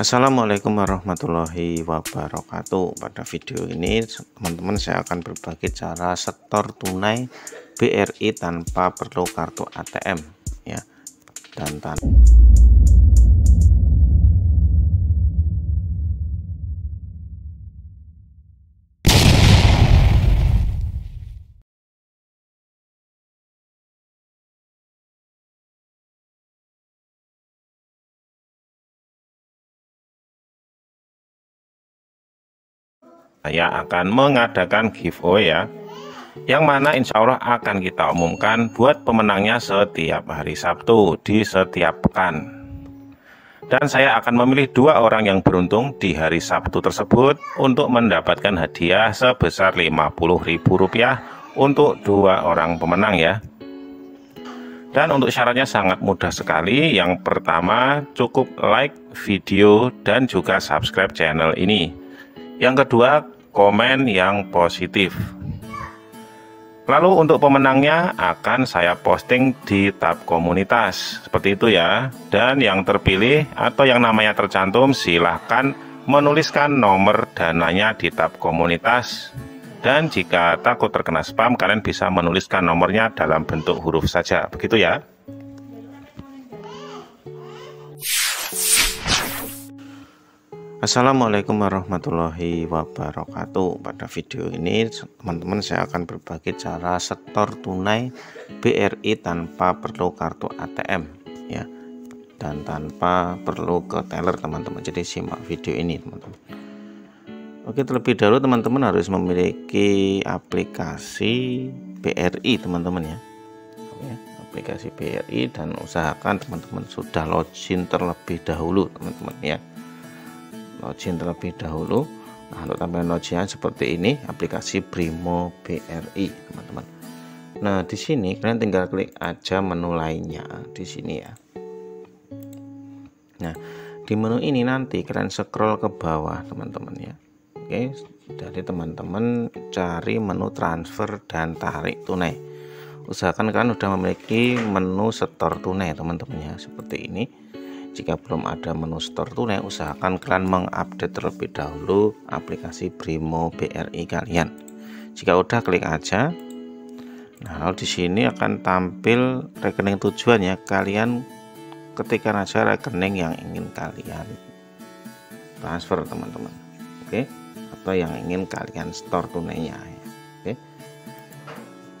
Assalamualaikum warahmatullahi wabarakatuh. Pada video ini teman-teman saya akan berbagi cara setor tunai BRI tanpa perlu kartu ATM ya. Dan saya akan mengadakan giveaway ya, yang mana insya Allah akan kita umumkan buat pemenangnya setiap hari Sabtu di setiap pekan. Dan saya akan memilih 2 orang yang beruntung di hari Sabtu tersebut untuk mendapatkan hadiah sebesar Rp50.000 untuk 2 orang pemenang ya. Dan untuk syaratnya sangat mudah sekali. Yang pertama, cukup like video dan juga subscribe channel ini. Yang kedua, komen yang positif. Lalu untuk pemenangnya akan saya posting di tab komunitas, seperti itu ya. Dan yang terpilih atau yang namanya tercantum, silahkan menuliskan nomor dananya di tab komunitas. Dan jika takut terkena spam, kalian bisa menuliskan nomornya dalam bentuk huruf saja, begitu ya. Assalamualaikum warahmatullahi wabarakatuh. Pada video ini teman-teman saya akan berbagi cara setor tunai BRI tanpa perlu kartu ATM ya, dan tanpa perlu ke teller teman-teman. Jadi simak video ini teman-teman. Oke, terlebih dahulu teman-teman harus memiliki aplikasi BRI teman-teman ya. Oke, aplikasi BRI, dan usahakan teman-teman sudah login terlebih dahulu teman-teman ya. Login terlebih dahulu. Nah, untuk tampilan loginnya seperti ini, aplikasi BRIMO BRI teman-teman. Nah, di sini kalian tinggal klik aja menu lainnya di sini ya. Nah, di menu ini nanti kalian scroll ke bawah teman-teman ya. Oke, jadi teman-teman cari menu transfer dan tarik tunai. Usahakan kalian sudah memiliki menu setor tunai teman-teman ya, seperti ini. Jika belum ada menu setor tunai, usahakan kalian mengupdate terlebih dahulu aplikasi BRIMO BRI kalian. Jika udah, klik aja. Nah, lalu di sini akan tampil rekening tujuan ya. Kalian ketikkan aja rekening yang ingin kalian transfer teman-teman. Oke, atau yang ingin kalian setor tunainya. Oke.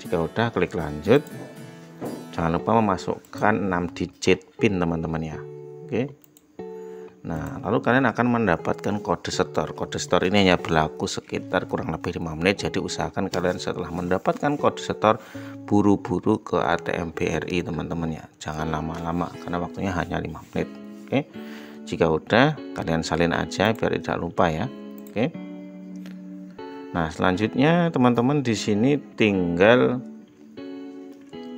Jika udah, klik lanjut. Jangan lupa memasukkan 6 digit PIN teman-teman ya. Oke. Nah, lalu kalian akan mendapatkan kode setor. Kode setor ini hanya berlaku sekitar kurang lebih 5 menit. Jadi usahakan kalian setelah mendapatkan kode setor buru-buru ke ATM BRI teman-teman ya. Jangan lama-lama karena waktunya hanya 5 menit. Oke. Jika udah, kalian salin aja biar tidak lupa ya. Oke. Nah, selanjutnya teman-teman di sini tinggal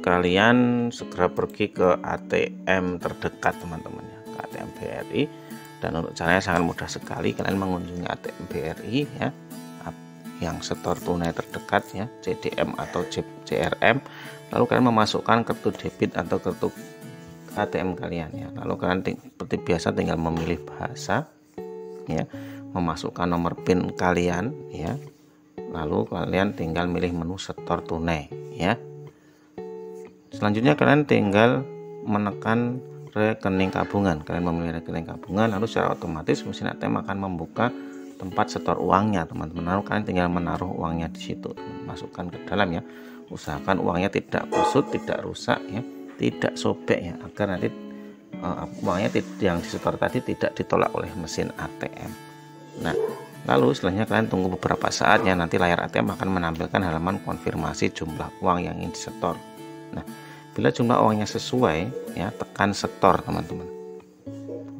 kalian segera pergi ke ATM terdekat teman-teman ya. ATM BRI, dan untuk caranya sangat mudah sekali. Kalian mengunjungi ATM BRI ya, yang setor tunai terdekat ya, CDM atau CRM. Lalu kalian memasukkan kartu debit atau kartu ATM kalian ya. Lalu kalian seperti biasa tinggal memilih bahasa ya, memasukkan nomor PIN kalian ya. Lalu kalian tinggal milih menu setor tunai ya. Selanjutnya kalian tinggal menekan rekening tabungan. Kalian memilih rekening tabungan, lalu secara otomatis mesin ATM akan membuka tempat setor uangnya teman-teman. Lalu kalian tinggal menaruh uangnya di situ, masukkan ke dalam ya. Usahakan uangnya tidak kusut, tidak rusak ya, tidak sobek ya, agar nanti uangnya yang disetor tadi tidak ditolak oleh mesin ATM. Nah, lalu selanjutnya kalian tunggu beberapa saat ya. Nanti layar ATM akan menampilkan halaman konfirmasi jumlah uang yang ingin disetor. Nah, bila jumlah uangnya sesuai ya, tekan setor teman-teman.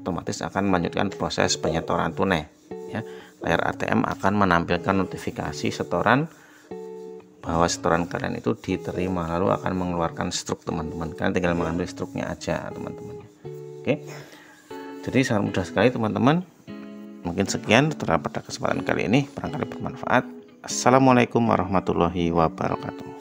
Otomatis akan melanjutkan proses penyetoran tunai ya. Layar ATM akan menampilkan notifikasi setoran bahwa setoran kalian itu diterima, lalu akan mengeluarkan struk teman-teman. Kalian tinggal mengambil struknya aja teman-teman. Oke. Jadi sangat mudah sekali teman-teman. Mungkin sekian tutorial pada kesempatan kali ini, barangkali bermanfaat. Assalamualaikum warahmatullahi wabarakatuh.